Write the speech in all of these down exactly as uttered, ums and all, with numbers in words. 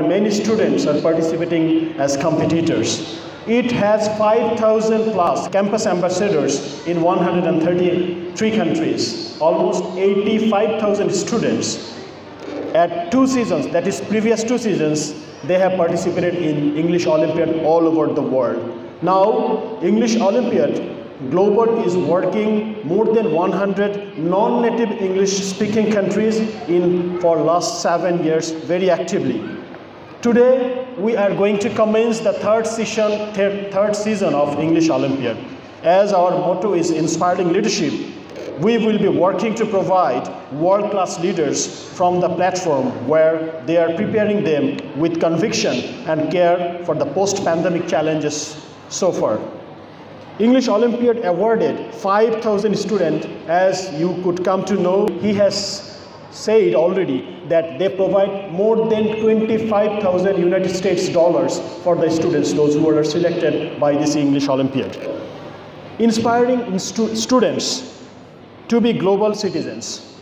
Many students are participating as competitors. It has five thousand plus campus ambassadors in one hundred thirty-three countries, almost eighty-five thousand students. At two seasons, that is previous two seasons, they have participated in English Olympiad all over the world. Now, English Olympiad Global is working more than one hundred non-native English-speaking countries in for last seven years very actively. Today, we are going to commence the third season, third, third season of English Olympiad. As our motto is inspiring leadership, we will be working to provide world-class leaders from the platform where they are preparing them with conviction and care for the post-pandemic challenges so far. English Olympiad awarded five thousand students, as you could come to know. He has said already that they provide more than twenty-five thousand United States dollars for the students, those who are selected by this English Olympiad. Inspiring stu students to be global citizens,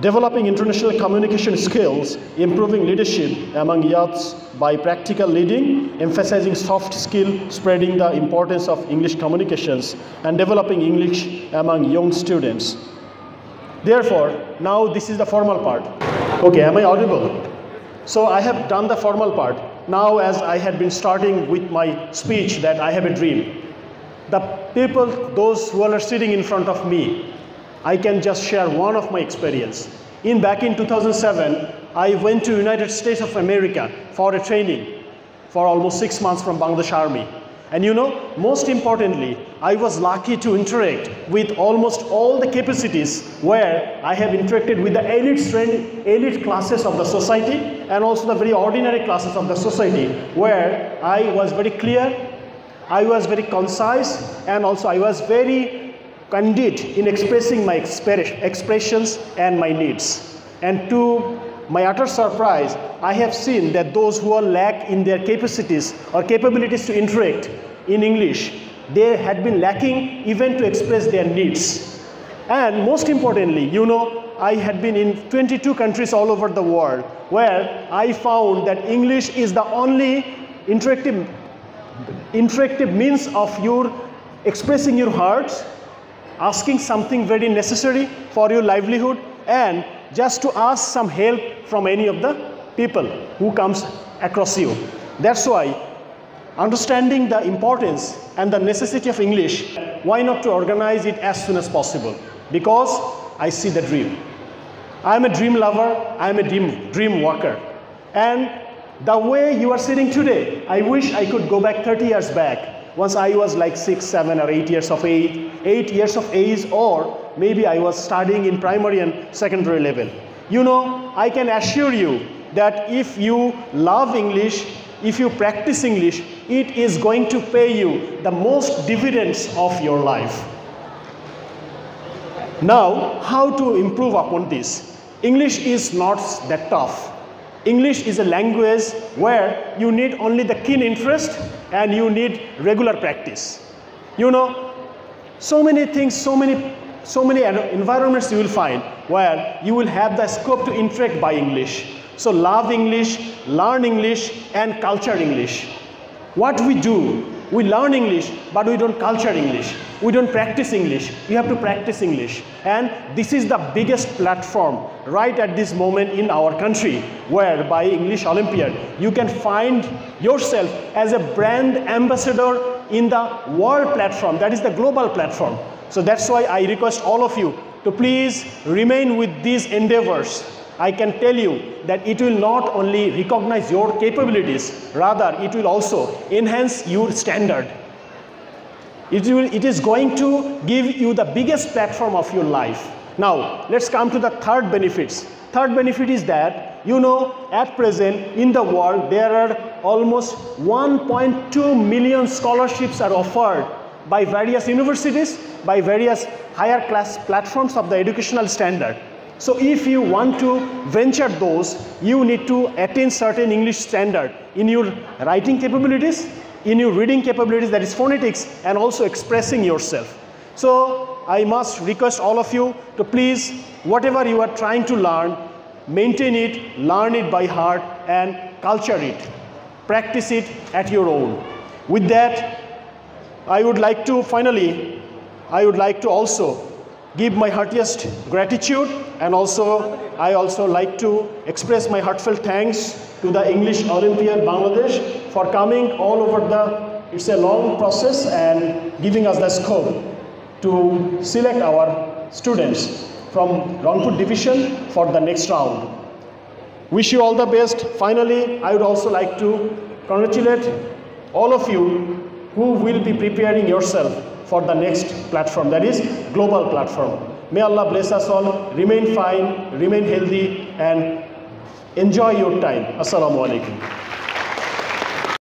developing international communication skills, improving leadership among youths by practical leading, emphasizing soft skill, spreading the importance of English communications, and developing English among young students. Therefore, now this is the formal part. Okay, am I audible? So I have done the formal part. Now, as I had been starting with my speech that I have a dream, the people, those who are sitting in front of me, I can just share one of my experience. In back in two thousand seven, I went to United States of America for a training for almost six months from Bangladesh Army. And you know, most importantly, I was lucky to interact with almost all the capacities where I have interacted with the elite, elite classes of the society and also the very ordinary classes of the society, where I was very clear, I was very concise, and also I was very candid in expressing my expressions and my needs. And to my utter surprise, I have seen that those who are lack in their capacities or capabilities to interact in English, they had been lacking even to express their needs. And most importantly, you know, I had been in twenty-two countries all over the world, where I found that English is the only interactive, interactive means of your expressing your hearts, asking something very necessary for your livelihood, and just to ask some help from any of the people who comes across you. That's why understanding the importance and the necessity of English, why not to organize it as soon as possible? Because I see the dream. I'm a dream lover, I'm a dream, dream worker. And the way you are sitting today, I wish I could go back thirty years back. Once I was like six, seven, or eight years of age, eight years of age, or maybe I was studying in primary and secondary level. You know, I can assure you that if you love English, if you practice English, it is going to pay you the most dividends of your life. Now, how to improve upon this? English is not that tough. English is a language where you need only the keen interest and you need regular practice. You know, so many things, so many, so many environments you will find where you will have the scope to interact by English. So love English, learn English, and culture English. What we do, we learn English, but we don't culture English. We don't practice English. You have to practice English. And this is the biggest platform right at this moment in our country, where by English Olympiad, you can find yourself as a brand ambassador in the world platform, that is the global platform. So that's why I request all of you to please remain with these endeavors. I can tell you that it will not only recognize your capabilities, rather it will also enhance your standard. It, will, it is going to give you the biggest platform of your life. Now, let's come to the third benefits. Third benefit is that, you know, at present in the world, there are almost one point two million scholarships are offered by various universities, by various higher class platforms of the educational standard. So if you want to venture those, you need to attain certain English standard in your writing capabilities, in your reading capabilities, that is phonetics, and also expressing yourself. So I must request all of you to please, whatever you are trying to learn, Maintain it, learn it by heart, and culture it. Practice it at your own. With that, I would like to finally, I would like to also give my heartiest gratitude, and also I also like to express my heartfelt thanks to the English Olympiad Bangladesh for coming all over the, it's a long process, and giving us the scope to select our students from Rangpur Division for the next round. Wish you all the best. Finally, I would also like to congratulate all of you who will be preparing yourself for the next platform, that is global platform. May Allah bless us all. Remain fine, remain healthy, and enjoy your time. Assalamu alaikum.